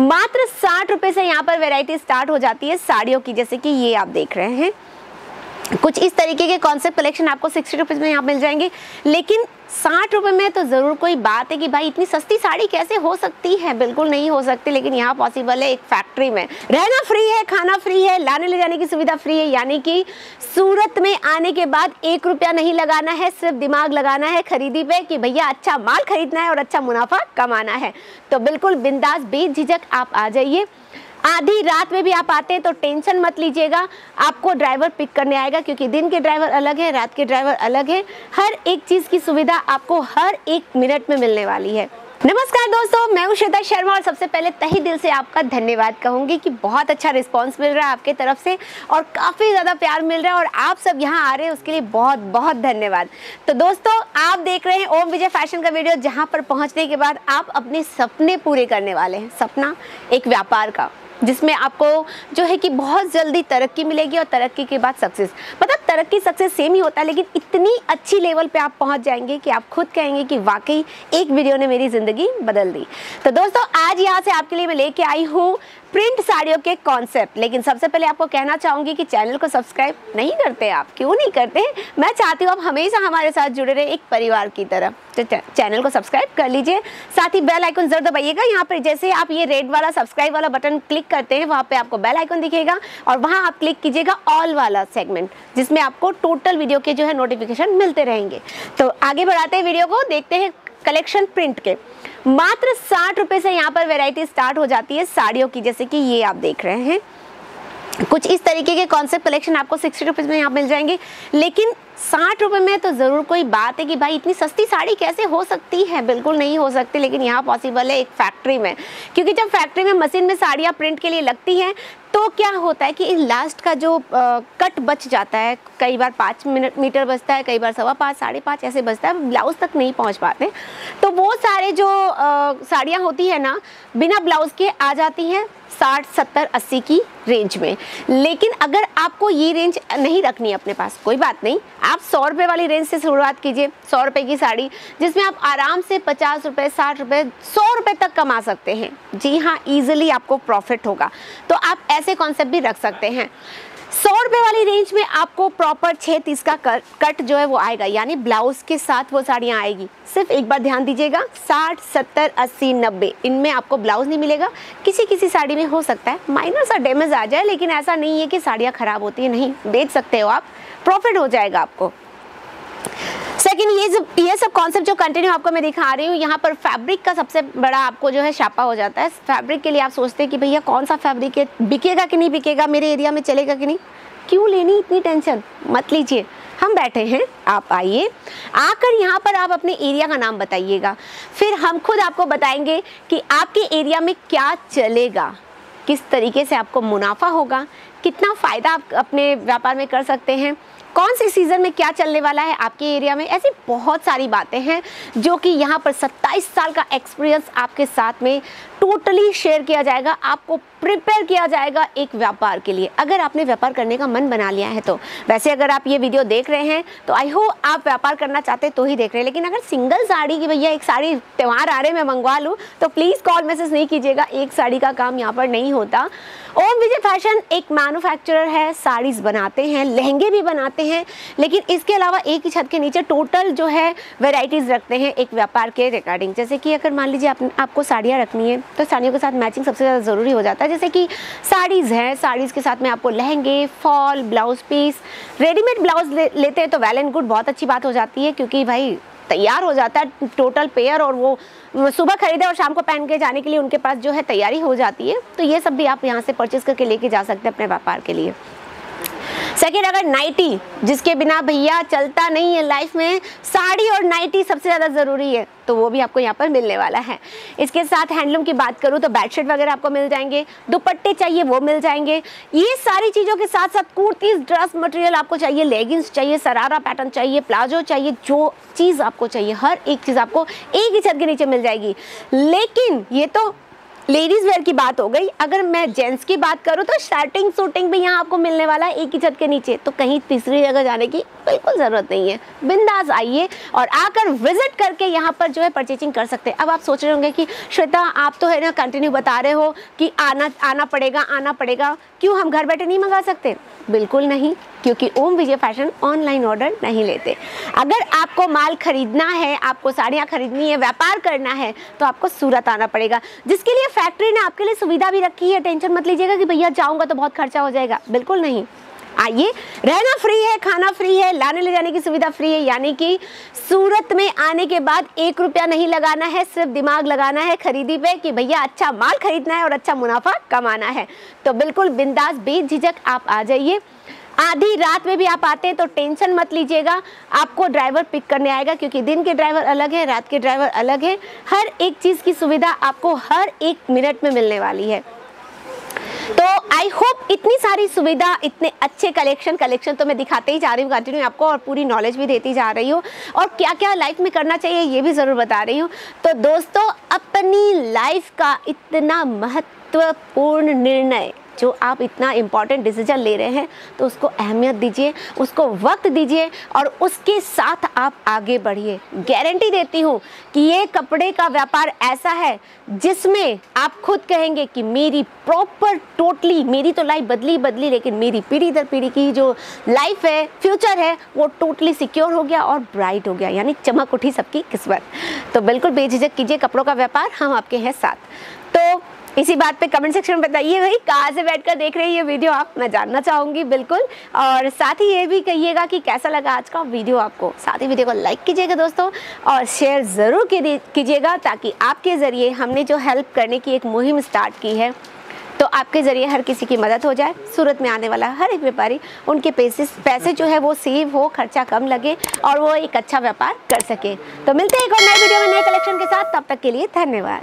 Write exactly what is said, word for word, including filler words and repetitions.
मात्र साठ रुपए से यहाँ पर वैरायटी स्टार्ट हो जाती है साड़ियों की, जैसे कि ये आप देख रहे हैं कुछ इस तरीके के कॉन्सेप्ट कलेक्शन आपको सिक्सटी रुपीज़ में यहाँ मिल जाएंगे। लेकिन साठ रुपये में तो ज़रूर कोई बात है कि भाई इतनी सस्ती साड़ी कैसे हो सकती है, बिल्कुल नहीं हो सकती। लेकिन यहाँ पॉसिबल है, एक फैक्ट्री में रहना फ्री है, खाना फ्री है, लाने ले जाने की सुविधा फ्री है, यानी कि सूरत में आने के बाद एक रुपया नहीं लगाना है, सिर्फ दिमाग लगाना है खरीदी पे कि भैया अच्छा माल खरीदना है और अच्छा मुनाफा कमाना है। तो बिल्कुल बिंदास बेझिझक आप आ जाइए। आधी रात में भी आप आते हैं तो टेंशन मत लीजिएगा, आपको ड्राइवर पिक करने आएगा, क्योंकि दिन के ड्राइवर अलग है, रात के ड्राइवर अलग है। हर एक चीज़ की सुविधा आपको हर एक मिनट में मिलने वाली है। नमस्कार दोस्तों, मैं हूँ श्वेता शर्मा और सबसे पहले तहे दिल से आपका धन्यवाद कहूँगी कि बहुत अच्छा रिस्पांस मिल रहा है आपके तरफ से और काफ़ी ज़्यादा प्यार मिल रहा है और आप सब यहाँ आ रहे हैं उसके लिए बहुत बहुत धन्यवाद। तो दोस्तों आप देख रहे हैं ओम विजय फैशन का वीडियो, जहाँ पर पहुँचने के बाद आप अपने सपने पूरे करने वाले हैं। सपना एक व्यापार का, जिसमें आपको जो है कि बहुत जल्दी तरक्की मिलेगी और तरक्की के बाद सक्सेस, मतलब तरक्की सक्सेस सेम ही होता है, लेकिन इतनी अच्छी लेवल पे आप पहुंच जाएंगे कि आप खुद कहेंगे कि वाकई एक वीडियो ने मेरी ज़िंदगी बदल दी। तो दोस्तों आज यहाँ से आपके लिए मैं लेके आई हूँ प्रिंट साड़ियों के कॉन्सेप्ट। लेकिन सबसे पहले आपको कहना चाहूँगी कि चैनल को सब्सक्राइब नहीं करते आप, क्यों नहीं करते? मैं चाहती हूँ आप हमेशा हमारे साथ जुड़े रहे एक परिवार की तरह, तो चैनल को सब्सक्राइब कर लीजिए, साथ ही बेल आइकन जरूर दबाइएगा। यहाँ पर जैसे आप ये रेड वाला सब्सक्राइब वाला बटन क्लिक करते हैं, वहाँ पे आपको बेल आइकन दिखेगा और वहाँ आप क्लिक कीजिएगा ऑल वाला सेगमेंट, जिसमें आपको टोटल वीडियो के जो है नोटिफिकेशन मिलते रहेंगे। तो आगे बढ़ाते हैं वीडियो को, देखते हैं कलेक्शन प्रिंट के। मात्र साठ रुपये से यहाँ पर वैरायटी स्टार्ट हो जाती है साड़ियों की, जैसे कि ये आप देख रहे हैं कुछ इस तरीके के कॉन्सेप्ट कलेक्शन आपको सिक्सटी रुपीज़ में यहाँ मिल जाएंगे। लेकिन साठ रुपये में तो ज़रूर कोई बात है कि भाई इतनी सस्ती साड़ी कैसे हो सकती है, बिल्कुल नहीं हो सकती। लेकिन यहाँ पॉसिबल है, एक फैक्ट्री में, क्योंकि जब फैक्ट्री में मशीन में साड़ियाँ प्रिंट के लिए लगती हैं तो क्या होता है कि लास्ट का जो आ, कट बच जाता है, कई बार पाँच मिनट मीटर बचता है, कई बार सवा पाँच साढ़े पाँच ऐसे बचता है, ब्लाउज़ तक नहीं पहुंच पाते। तो वो सारे जो साड़ियाँ होती है ना बिना ब्लाउज़ के आ जाती हैं साठ सत्तर अस्सी की रेंज में। लेकिन अगर आपको ये रेंज नहीं रखनी अपने पास, कोई बात नहीं, आप सौ रुपये वाली रेंज से शुरुआत कीजिए। सौ रुपये की साड़ी जिसमें आप आराम से पचास रुपये साठ रुपये सौ रुपये तक कमा सकते हैं। जी हाँ, ईजिली आपको प्रॉफिट होगा, तो आप ऐसे कॉन्सेप्ट भी रख सकते हैं। सौ रुपये वाली रेंज में आपको प्रॉपर छः तीस का कट जो है वो आएगा, यानी ब्लाउज़ के साथ वो साड़ियाँ आएगी। सिर्फ एक बार ध्यान दीजिएगा, साठ सत्तर अस्सी नब्बे इनमें आपको ब्लाउज़ नहीं मिलेगा। किसी किसी साड़ी में हो सकता है माइनर सा डैमेज आ जाए, लेकिन ऐसा नहीं है कि साड़ियाँ ख़राब होती हैं, नहीं, बेच सकते हो आप, प्रॉफिट हो जाएगा आपको। सेकंड, ये सब ये सब कॉन्सेप्ट जो कंटिन्यू आपको मैं दिखा रही हूँ, यहाँ पर फैब्रिक का सबसे बड़ा आपको जो है छापा हो जाता है। फैब्रिक के लिए आप सोचते हैं कि भैया कौन सा फैब्रिक है, बिकेगा कि नहीं बिकेगा, मेरे एरिया में चलेगा कि नहीं। क्यों लेनी इतनी टेंशन, मत लीजिए, हम बैठे हैं, आप आइए। आकर यहाँ पर आप अपने एरिया का नाम बताइएगा, फिर हम खुद आपको बताएंगे कि आपके एरिया में क्या चलेगा, किस तरीके से आपको मुनाफा होगा, कितना फ़ायदा आप अपने व्यापार में कर सकते हैं, कौन से सीज़न में क्या चलने वाला है आपके एरिया में। ऐसी बहुत सारी बातें हैं जो कि यहाँ पर सत्ताईस साल का एक्सपीरियंस आपके साथ में टोटली शेयर किया जाएगा, आपको प्रिपेयर किया जाएगा एक व्यापार के लिए, अगर आपने व्यापार करने का मन बना लिया है तो। वैसे अगर आप ये वीडियो देख रहे हैं तो आई होप आप व्यापार करना चाहते तो ही देख रहे हैं, लेकिन अगर सिंगल साड़ी की भैया एक साड़ी त्यौहार आ रहे मैं मंगवा लूँ, तो प्लीज़ कॉल मैसेज नहीं कीजिएगा, एक साड़ी का काम यहाँ पर नहीं होता। ओम विजय फैशन एक मैन्युफैक्चरर है, साड़ीज़ बनाते हैं, लहंगे भी बनाते हैं, लेकिन इसके अलावा एक ही छत के नीचे टोटल जो है वैरायटीज रखते हैं एक व्यापार के रिगार्डिंग। जैसे कि अगर मान लीजिए आप, आपको साड़ियाँ रखनी है तो साड़ियों के साथ मैचिंग सबसे ज़्यादा ज़रूरी हो जाता है, जैसे कि साड़ीज़ हैं, साड़ीज़ के साथ में आपको लहंगे, fall, blouse piece. Readymade blouse ले, लेते हैं तो वेल एंड गुड, बहुत अच्छी बात हो जाती है, क्योंकि भाई तैयार हो जाता है टोटल पेयर, और वो सुबह खरीदे और शाम को पहन के जाने के लिए उनके पास जो है तैयारी हो जाती है। तो ये सब भी आप यहाँ से परचेज करके लेके जा सकते हैं अपने व्यापार के लिए। सेकेंड, अगर नाइटी, जिसके बिना भैया चलता नहीं है लाइफ में, साड़ी और नाइटी सबसे ज़्यादा ज़रूरी है, तो वो भी आपको यहाँ पर मिलने वाला है। इसके साथ हैंडलूम की बात करूँ तो बेडशीट वगैरह आपको मिल जाएंगे, दुपट्टे चाहिए वो मिल जाएंगे। ये सारी चीज़ों के साथ साथ कुर्तीज, ड्रेस मटेरियल आपको चाहिए, लेगिंग्स चाहिए, सरारा पैटर्न चाहिए, प्लाजो चाहिए, जो चीज़ आपको चाहिए हर एक चीज़ आपको एक ही छत के नीचे मिल जाएगी। लेकिन ये तो लेडीज़ वेयर की बात हो गई, अगर मैं जेंट्स की बात करूँ तो शर्टिंग शूटिंग भी यहाँ आपको मिलने वाला है एक ही छत के नीचे, तो कहीं तीसरी जगह जाने की बिल्कुल ज़रूरत नहीं है, बिंदास आइए और आकर विजिट करके यहाँ पर जो है परचेजिंग कर सकते हैं। अब आप सोच रहे होंगे कि श्वेता आप तो है ना कंटिन्यू बता रहे हो कि आना आना पड़ेगा आना पड़ेगा, क्यों हम घर बैठे नहीं मंगा सकते? बिल्कुल नहीं, क्योंकि Om Vijay fashion online order नहीं लेते। अगर आपको माल खरीदना है, आपको साड़ियाँ खरीदनी है, व्यापार करना है तो आपको सूरत आना पड़ेगा, जिसके लिए फैक्ट्री ने आपके लिए सुविधा भी रखी है। टेंशन मत लीजिएगा कि भैया जाऊँगा तो बहुत खर्चा हो जाएगा, बिल्कुल नहीं। आइए, रहना फ्री है, खाना फ्री है, लाने ले जाने की सुविधा फ्री है, यानी कि सूरत में आने के बाद एक रुपया नहीं लगाना है, सिर्फ दिमाग लगाना है खरीदी पे कि भैया अच्छा माल खरीदना है और अच्छा मुनाफा कमाना है। तो बिल्कुल बिंदास बेझिझक आप आ जाइए। आधी रात में भी आप आते हैं तो टेंशन मत लीजिएगा, आपको ड्राइवर पिक करने आएगा, क्योंकि दिन के ड्राइवर अलग है, रात के ड्राइवर अलग है। हर एक चीज़ की सुविधा आपको हर एक मिनट में मिलने वाली है। तो आई होप इतनी सारी सुविधा, इतने अच्छे कलेक्शन कलेक्शन तो मैं दिखाते ही जा रही हूँ कंटिन्यू आपको, और पूरी नॉलेज भी देती जा रही हूँ और क्या क्या लाइफ में करना चाहिए ये भी ज़रूर बता रही हूँ। तो दोस्तों, अपनी लाइफ का इतना महत्वपूर्ण निर्णय, जो आप इतना इम्पॉर्टेंट डिसीजन ले रहे हैं, तो उसको अहमियत दीजिए, उसको वक्त दीजिए और उसके साथ आप आगे बढ़िए। गारंटी देती हूँ कि ये कपड़े का व्यापार ऐसा है जिसमें आप खुद कहेंगे कि मेरी प्रॉपर टोटली मेरी तो लाइफ बदली बदली लेकिन मेरी पीढ़ी दर पीढ़ी की जो लाइफ है, फ्यूचर है, वो टोटली सिक्योर हो गया और ब्राइट हो गया, यानी चमक उठी सबकी किस्मत। तो बिल्कुल बेझिझक कीजिए कपड़ों का व्यापार, हम आपके हैं साथ। तो इसी बात पे कमेंट सेक्शन में बताइए भाई कहाँ से बैठकर देख रहे हैं ये वीडियो आप, मैं जानना चाहूँगी बिल्कुल। और साथ ही ये भी कहिएगा कि कैसा लगा आज का वीडियो आपको। साथ ही वीडियो को लाइक कीजिएगा दोस्तों और शेयर ज़रूर कीजिएगा, ताकि आपके ज़रिए हमने जो हेल्प करने की एक मुहिम स्टार्ट की है, तो आपके ज़रिए हर किसी की मदद हो जाए। सूरत में आने वाला हर एक व्यापारी, उनके पैसे पैसे जो है वो सेव हो, खर्चा कम लगे और वो एक अच्छा व्यापार कर सके। तो मिलते हैं एक और नए वीडियो में नए कलेक्शन के साथ, तब तक के लिए धन्यवाद।